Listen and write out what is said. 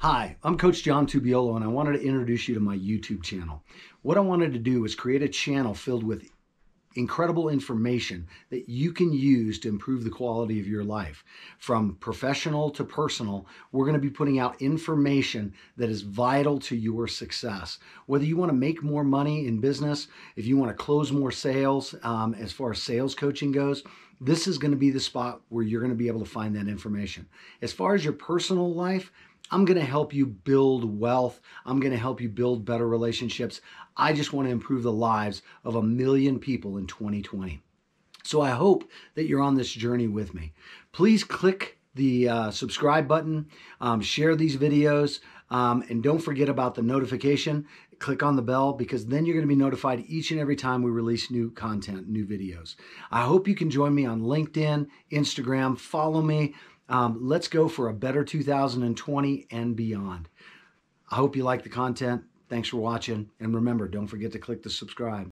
Hi, I'm Coach John Tubiolo, and I wanted to introduce you to my YouTube channel. What I wanted to do was create a channel filled with incredible information that you can use to improve the quality of your life. From professional to personal, we're going to be putting out information that is vital to your success. Whether you want to make more money in business, if you want to close more sales, as far as sales coaching goes, this is going to be the spot where you're going to be able to find that information. As far as your personal life, I'm going to help you build wealth. I'm going to help you build better relationships. I just want to improve the lives of 1 million people in 2020. So I hope that you're on this journey with me. Please click the subscribe button, share these videos, and don't forget about the notification. Click on the bell, because then you're going to be notified each and every time we release new content, new videos. I hope you can join me on LinkedIn, Instagram, follow me. Let's go for a better 2020 and beyond. I hope you like the content. Thanks for watching. And remember, don't forget to click the subscribe.